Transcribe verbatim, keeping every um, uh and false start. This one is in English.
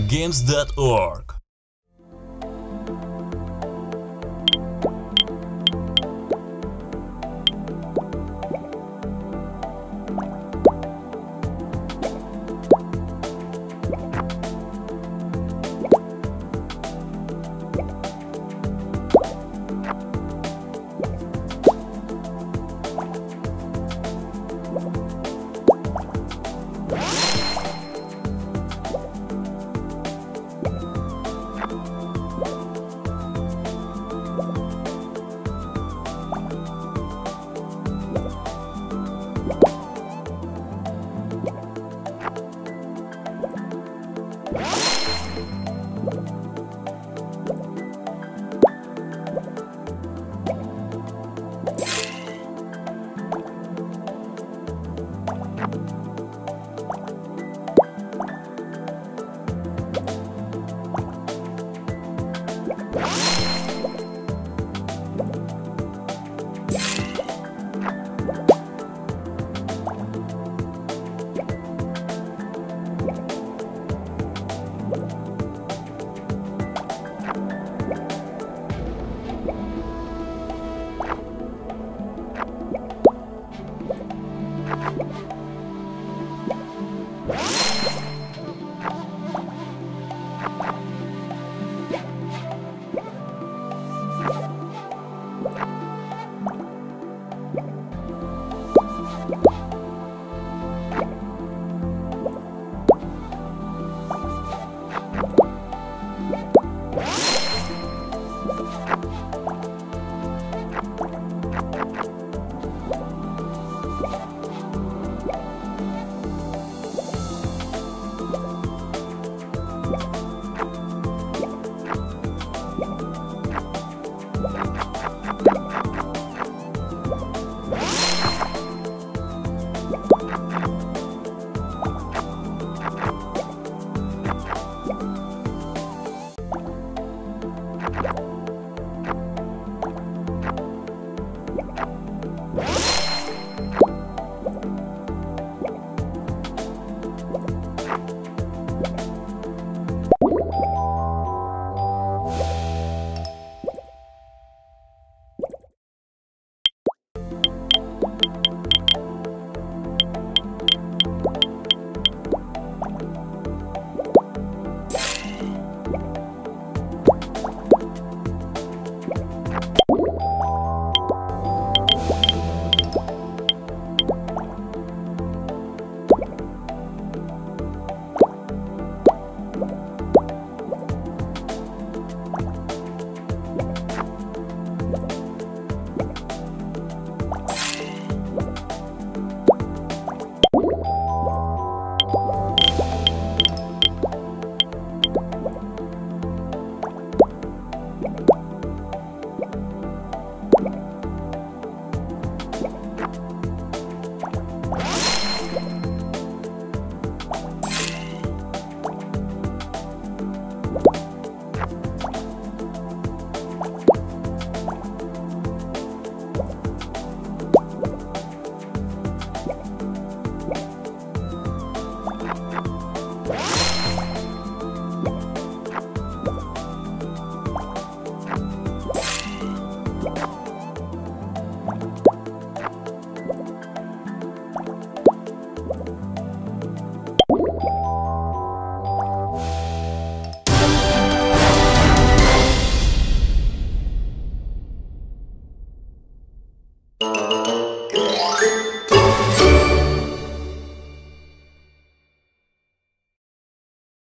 Games dot org.